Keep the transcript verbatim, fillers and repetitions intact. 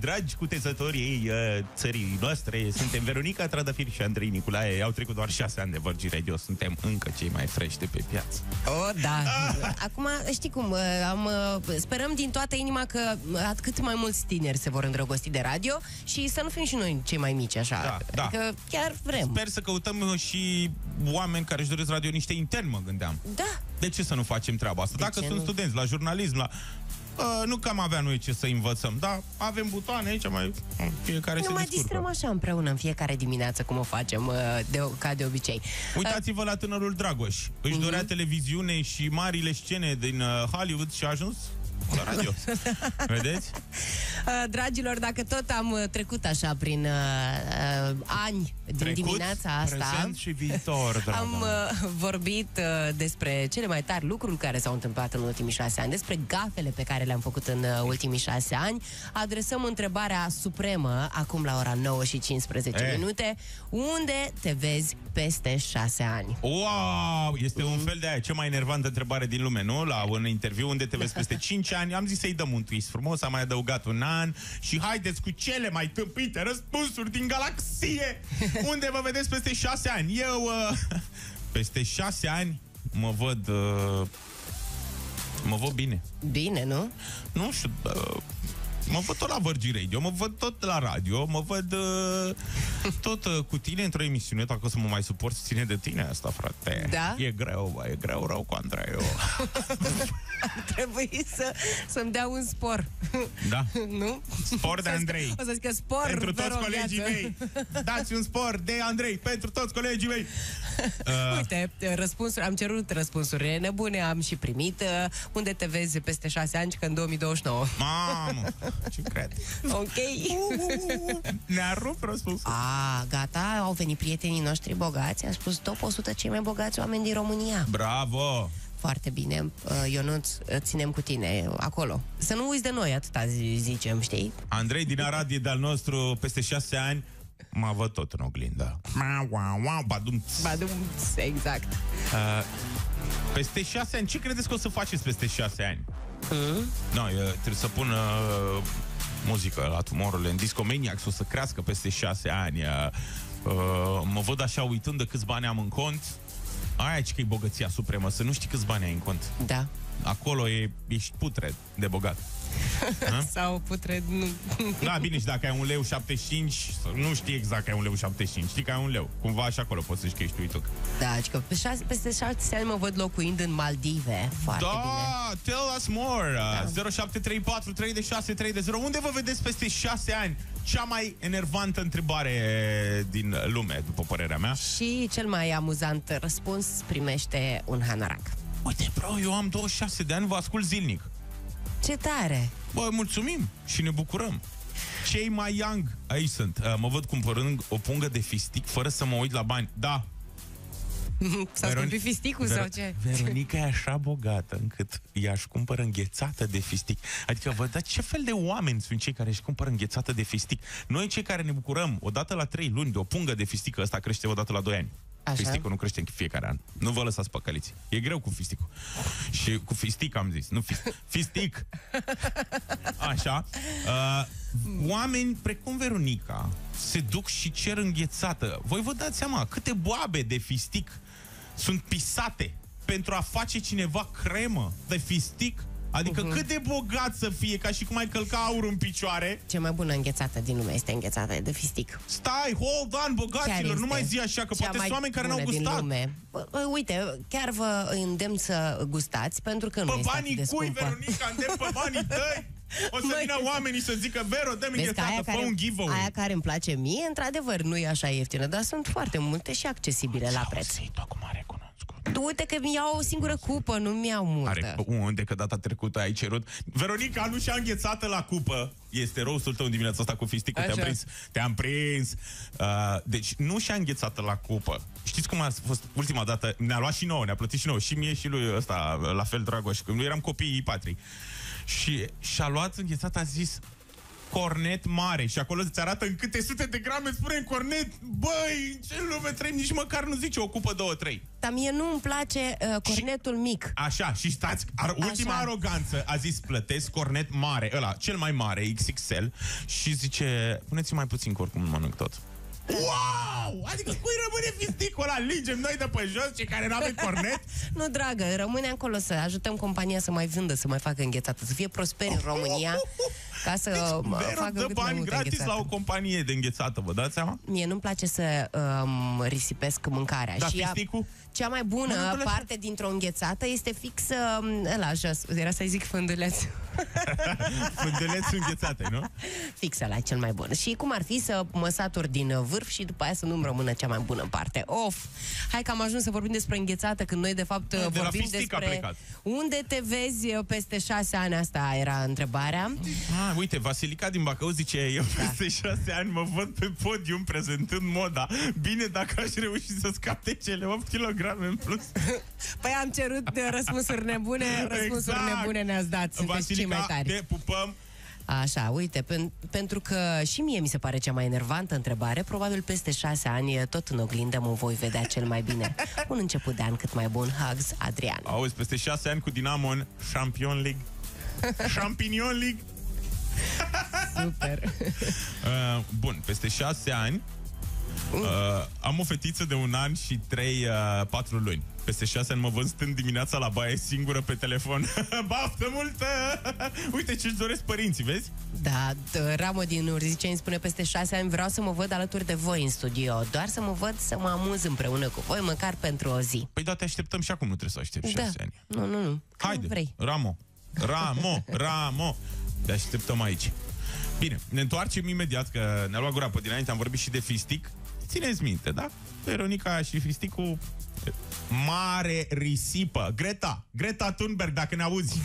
Dragi cutezătorii uh, țării noastre, suntem Veronica Trandafir și Andrei Niculae. Au trecut doar șase ani de Vărgi Radio. Suntem încă cei mai fresh de pe piață. Oh, da. Ah! Acum, știi cum, am, sperăm din toată inima că cât mai mulți tineri se vor îndrăgosti de radio și să nu fim și noi cei mai mici, așa. Da, da. Adică chiar vrem. Sper să căutăm și oameni care își doresc radioniște intern, mă gândeam. Da. De ce să nu facem treaba asta? De Dacă sunt nu? studenți la jurnalism, la... Uh, nu cam avea noi ce să învățăm, dar avem butoane aici, mai fiecare nu se mai distrăm așa împreună în fiecare dimineață, cum o facem uh, de, ca de obicei. Uitați-vă uh. la tânărul Dragoș. Își uh-huh. dorea televiziune și marile scene din uh, Hollywood și a ajuns la radio. Vedeți? Uh, dragilor, dacă tot am trecut așa prin uh, uh, ani din trecut, dimineața asta și viitor, am uh, vorbit uh, despre cele mai tari lucruri care s-au întâmplat în ultimii șase ani, despre gafele pe care le-am făcut în uh, ultimii șase ani. Adresăm întrebarea supremă acum la ora nouă și cincisprezece minute. Unde te vezi peste șase ani? Wow! Este mm. un fel de aia, cea mai enervantă întrebare din lume, nu? La un interviu, unde te vezi peste cinci ani? Am zis să-i dăm un twist frumos, am mai adăugat un an și haideți cu cele mai tâmpite răspunsuri din galaxie! Unde vă vedeți peste șase ani? Eu, uh, peste șase ani, mă văd... Uh, mă văd bine. Bine, nu? Nu știu, uh, mă văd tot la Vărgi Radio, mă văd tot la radio, mă văd uh, tot uh, cu tine într-o emisiune, dacă o să mă mai suport, ține de tine asta, frate. Da? E greu, bă, e greu rău cu Andrei. Ar trebui să, să-mi dea un spor. Da. Nu? Spor de Andrei. O să zic că spor pentru toți colegii mei. Dați un spor de Andrei pentru toți colegii mei. Uh. Uite, răspunsuri, am cerut răspunsuri nebune, am și primit. Uh, unde te vezi peste șase ani, că în două mii douăzeci și nouă? Mamă! Ce cred. Ok. Ne-a rupt răspunsul. A, gata, au venit prietenii noștri bogați. Am spus top o sută cei mai bogați oameni din România. Bravo! Foarte bine, Ionuț, ținem cu tine acolo. Să nu uiți de noi, atâta zicem, știi? Andrei din Arad e de-al nostru, peste șase ani mă văd tot în oglindă. Badumț. Badumț, exact. Uh, peste șase ani, ce credeți că o să faceți peste șase ani? Uh? No, trebuie să pun uh, muzică la Tumorurile, în Discomaniacs, o să crească peste șase ani. Uh, mă văd așa uitând de câți bani am în cont. Aia ce că e bogăția supremă, să nu știi câți bani ai în cont. Da. Acolo e, ești putred de bogat. Sau putred, nu. Da, bine, și dacă ai un leu șaptezeci și cinci, nu știi exact că ai un leu șaptezeci și cinci, știi că ai un leu. Cumva așa acolo poți să știi că ești uituc. Da, adică peste șase ani mă văd locuind în Maldive. Foarte da, bine. Tell us more. zero șapte trei patru trei șase trei zero. Unde vă vedeți peste șase ani? Cea mai enervantă întrebare din lume, după părerea mea. Și cel mai amuzant răspuns primește un hanarac. Uite, bro, eu am douăzeci și șase de ani, vă ascult zilnic. Ce tare! Bă, mulțumim și ne bucurăm. Cei mai young, aici sunt. Uh, mă văd cumpărând o pungă de fistic fără să mă uit la bani. Da! S-a scumpit fisticul Ver sau ce? Veronica e așa bogată încât ea își cumpără înghețată de fistic. Adică vă dați ce fel de oameni sunt cei care își cumpără înghețată de fistic. Noi cei care ne bucurăm odată la trei luni de o pungă de fistic, ăsta crește odată la doi ani. Așa. Fisticul nu crește în fiecare an. Nu vă lăsați păcăliți. E greu cu fisticul. Și cu fistic am zis. Nu fistic. Fistic. Așa. Uh, oameni precum Veronica se duc și cer înghețată. Voi vă dați seama câte boabe de fistic sunt pisate pentru a face cineva cremă de fistic? Adică uh-huh. cât de bogat să fie, ca și cum ai călca aur în picioare. Cea mai bună înghețată din lume este înghețată de fistic. Stai, hold on, bogaților, nu mai zi așa, că poate sunt oameni care n-au gustat. Uite, chiar vă îndemn să gustați, pentru că nu este atât de scumpă. Pe banii cui, Veronica, îndemn pe banii tăi. O să vină oamenii să zică, Vero, dă-mi înghețată, fă un giveaway. Aia care îmi place mie, într-adevăr, nu e așa ieftină, dar sunt foarte multe și accesibile la preț. Uite că mi-au o singură cupă, nu mi-au multă. Are, unde că data trecută ai cerut? Veronica nu și-a înghețată la cupă. Este rostul tău în dimineața asta cu fisticul. Te-am prins. Te-am prins. Uh, deci nu și-a înghețată la cupă. Știți cum a fost ultima dată? Ne-a luat și nouă, ne-a plătit și nouă. Și mie și lui ăsta, la fel Dragoș. Când noi eram copiii patrii. Și și-a luat înghețată, a zis... cornet mare și acolo îți arată în câte sute de grame spune în cornet. Băi, ce lume trăim, nici măcar nu zice ocupă două, trei. Dar mie nu îmi place uh, cornetul și, mic. Așa, și stați, ar, ultima așa. Aroganță a zis plătesc cornet mare, ăla, cel mai mare, X X L, și zice, puneți mai puțin că oricum nu mănânc tot. Wow! Adică cui rămâne fisticul ăla? Lingem noi de pe jos, cei care n-avem cornet? Nu, dragă, rămâne acolo să ajutăm compania să mai vândă, să mai facă înghețată, să fie prosperi în România, ca să deci, facă dă bani gratis înghețată. La o companie de înghețată, vă dați seama? Mie nu-mi place să um, risipesc mâncarea. Da, și fisticul? Cea mai bună mă, parte dintr-o înghețată este fix ăla jos. Era să-i zic fânduleț. Fânduleț înghețate, nu? Fix ăla, cel mai bun. Și cum ar fi să mă satur din vârf și după aia să nu-mi rămână cea mai bună parte. Of! Hai că am ajuns să vorbim despre înghețată, când noi de fapt de vorbim despre... Unde te vezi peste șase ani? Asta era întrebarea. Ah, uite, Vasilica din Bacău zice, eu peste șase ani mă văd pe podium prezentând moda. Bine dacă aș reuși să scap de cele opt kilograme. În plus. Păi am cerut răspunsuri nebune, răspunsuri exact. Nebune ne-ați dat, sunteți Vasilica, cei mai tari. Te pupăm. Așa, uite, pen, pentru că și mie mi se pare cea mai enervantă întrebare, probabil peste șase ani tot în oglindă mă voi vedea cel mai bine. Un început de an cât mai bun, hugs, Adrian. Auzi, peste șase ani cu Dinamo în Champion League. Champignon League. Super. uh, bun, peste șase ani Uh. Uh, am o fetiță de un an și trei, uh, patru luni. Peste șase ani mă văd stând dimineața la baie singură pe telefon. Baftă multă! Uite ce-și doresc părinții, vezi? Da, Ramo din Urziceni spune, peste șase ani vreau să mă văd alături de voi în studio. Doar să mă văd, să mă amuz împreună cu voi, măcar pentru o zi. Păi da, te așteptăm și acum, nu trebuie să aștepți șase da. ani. Nu, nu, nu. Haide, vrei. Ramo, Ramo, Ramo. Te așteptăm aici. Bine, ne întoarcem imediat, că ne-a luat gura pe dinainte, am vorbit și de fistic. Țineți minte, da? Veronica și fisticul, mare risipă. Greta, Greta Thunberg, dacă ne auzi.